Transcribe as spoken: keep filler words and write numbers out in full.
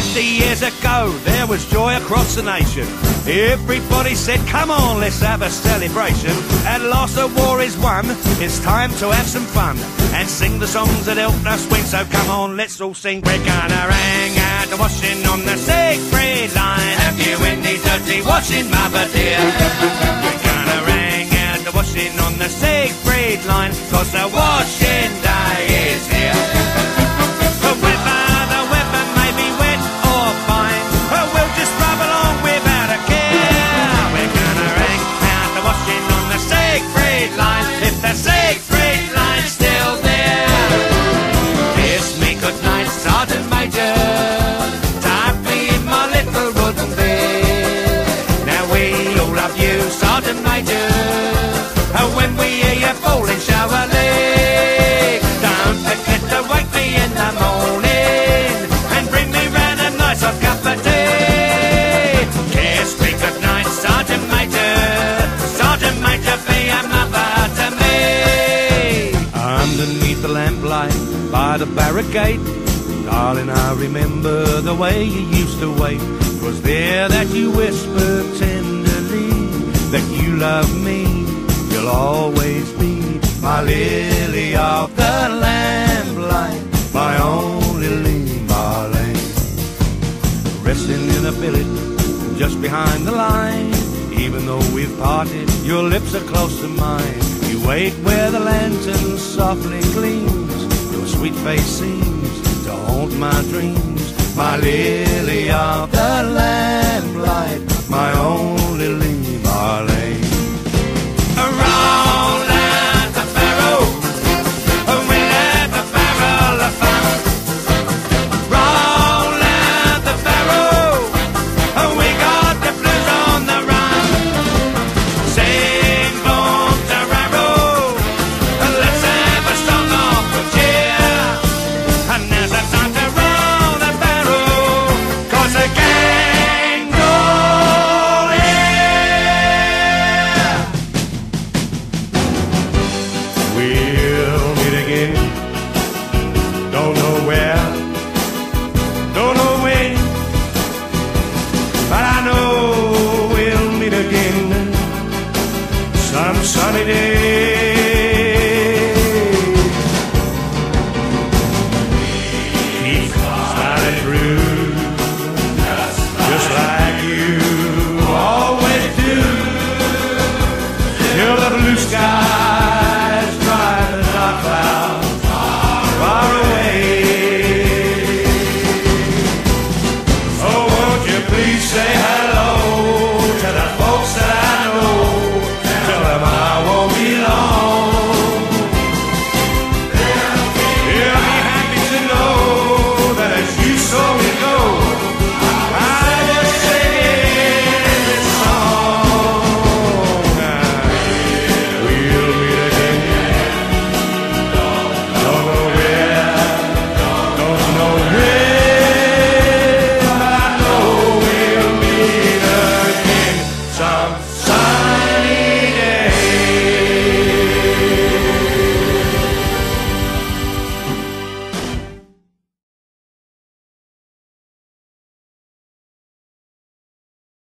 Fifty years ago, there was joy across the nation. Everybody said, come on, let's have a celebration. At last the war is won, it's time to have some fun and sing the songs that helped us win. So come on, let's all sing. We're gonna hang out the washing on the Siegfried Line. Have you any dirty washing, mother dear? We're gonna hang out the washing on the Siegfried Line, 'cause the washing day is here. By the barricade, darling, I remember the way you used to wait. 'Twas there that you whispered tenderly that you love me, you'll always be my lily of the lamplight, my only Marlene. Resting in a billet just behind the line, even though we've parted, your lips are close to mine. You wait where the lantern softly gleams, sweet face seems to haunt my dreams, my lily of the lamplight, my only lily.